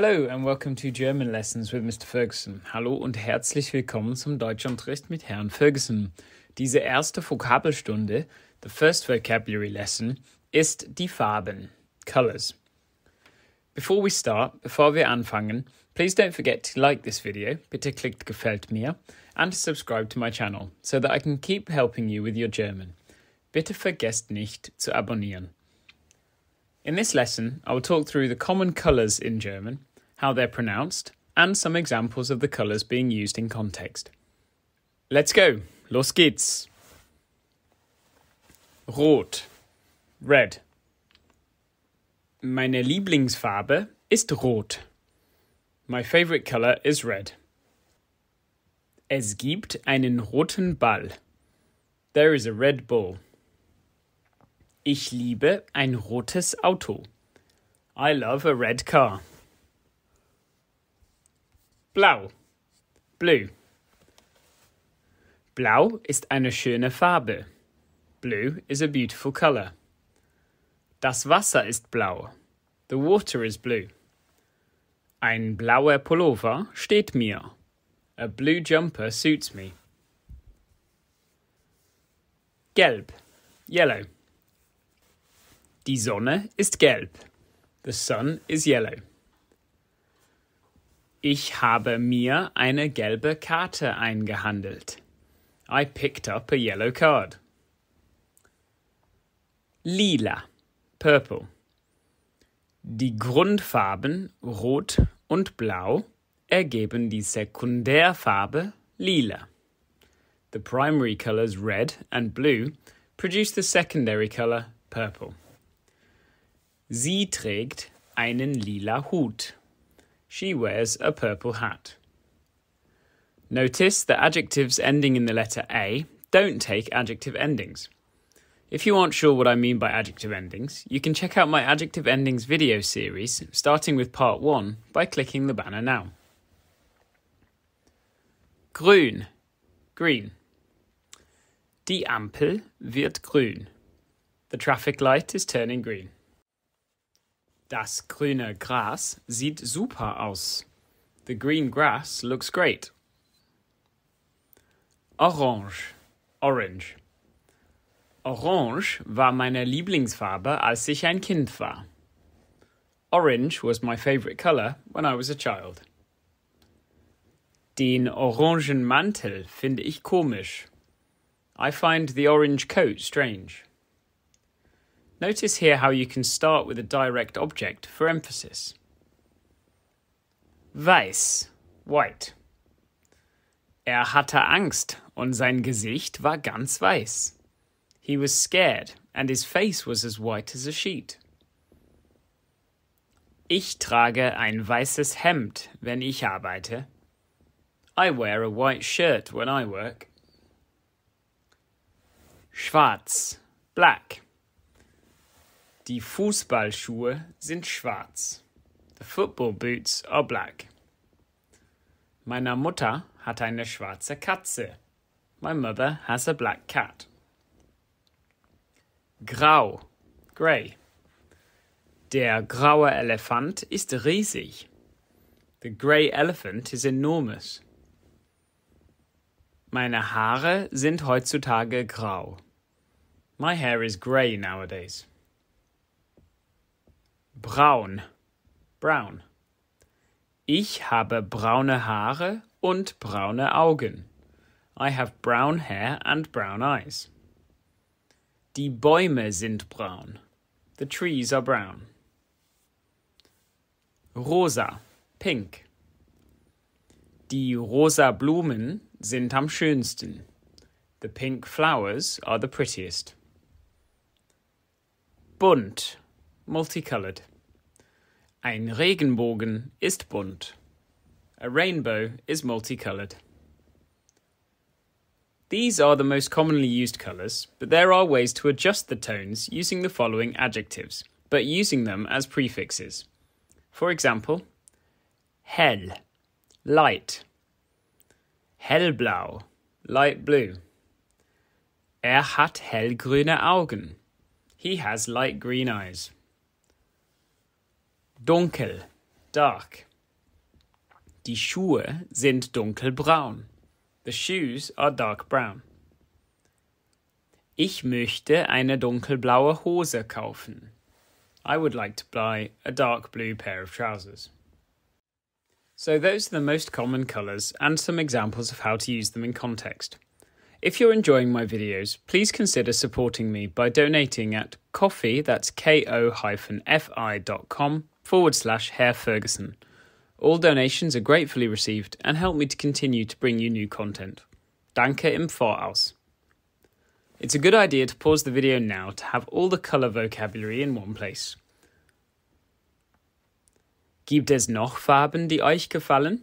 Hello and welcome to German Lessons with Mr. Ferguson. Hallo und herzlich willkommen zum Deutschunterricht mit Herrn Ferguson. Diese erste Vokabelstunde, the first vocabulary lesson, ist die Farben, colors. Bevor wir anfangen, please don't forget to like this video, bitte klickt gefällt mir, and subscribe to my channel, so that I can keep helping you with your German. Bitte vergesst nicht zu abonnieren. In this lesson, I will talk through the common colours in German, how they're pronounced, and some examples of the colours being used in context. Let's go! Los geht's! Rot, red. Meine Lieblingsfarbe ist rot. My favourite colour is red. Es gibt einen roten Ball. There is a red ball. Ich liebe ein rotes Auto. I love a red car. Blau, blue. Blau ist eine schöne Farbe. Blue is a beautiful color. Das Wasser ist blau. The water is blue. Ein blauer Pullover steht mir. A blue jumper suits me. Gelb, yellow. Die Sonne ist gelb. The sun is yellow. Ich habe mir eine gelbe Karte eingehandelt. I picked up a yellow card. Lila, purple. Die Grundfarben rot und blau ergeben die Sekundärfarbe lila. The primary colors red and blue produce the secondary color purple. Sie trägt einen lila Hut. She wears a purple hat. Notice that adjectives ending in the letter A don't take adjective endings. If you aren't sure what I mean by adjective endings, you can check out my adjective endings video series, starting with part 1, by clicking the banner now. Grün, green. Die Ampel wird grün. The traffic light is turning green. Das grüne Gras sieht super aus. The green grass looks great. Orange, orange. Orange war meine Lieblingsfarbe, als ich ein Kind war. Orange was my favorite color when I was a child. Den orangen Mantel finde ich komisch. I find the orange coat strange. Notice here how you can start with a direct object for emphasis. Weiß, white. Hatte Angst und sein Gesicht war ganz weiß. He was scared and his face was as white as a sheet. Ich trage ein weißes Hemd, wenn ich arbeite. I wear a white shirt when I work. Schwarz, black. Die Fußballschuhe sind schwarz. The football boots are black. Meiner Mutter hat eine schwarze Katze. My mother has a black cat. Grau, grey. Der graue Elefant ist riesig. The grey elephant is enormous. Meine Haare sind heutzutage grau. My hair is grey nowadays. Braun, brown. Ich habe braune Haare und braune Augen. I have brown hair and brown eyes. Die Bäume sind braun. The trees are brown. Rosa, pink. Die rosa Blumen sind am schönsten. The pink flowers are the prettiest. Bunt, multicolored. Ein Regenbogen ist bunt. A rainbow is multicolored. These are the most commonly used colours, but there are ways to adjust the tones using the following adjectives, but using them as prefixes. For example, hell, light. Hellblau, light blue. Hat hellgrüne Augen. He has light green eyes. Dunkel, dark. Die Schuhe sind dunkelbraun. The shoes are dark brown. Ich möchte eine dunkelblaue Hose kaufen. I would like to buy a dark blue pair of trousers. So those are the most common colours and some examples of how to use them in context. If you're enjoying my videos, please consider supporting me by donating at ko-fi, that's ko-fi.com/ Herr Ferguson. All donations are gratefully received and help me to continue to bring you new content. Danke im Voraus. It's a good idea to pause the video now to have all the colour vocabulary in one place. Gibt es noch Farben, die euch gefallen?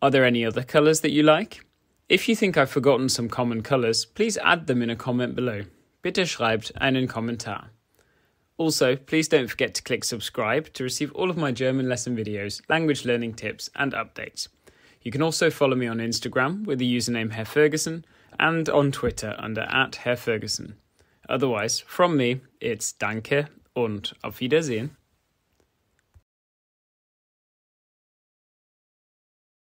Are there any other colours that you like? If you think I've forgotten some common colours, please add them in a comment below. Bitte schreibt einen Kommentar. Also, please don't forget to click subscribe to receive all of my German lesson videos, language learning tips and updates. You can also follow me on Instagram with the username Herr Ferguson and on Twitter under @HerrFerguson. Otherwise, from me, it's Danke und auf Wiedersehen.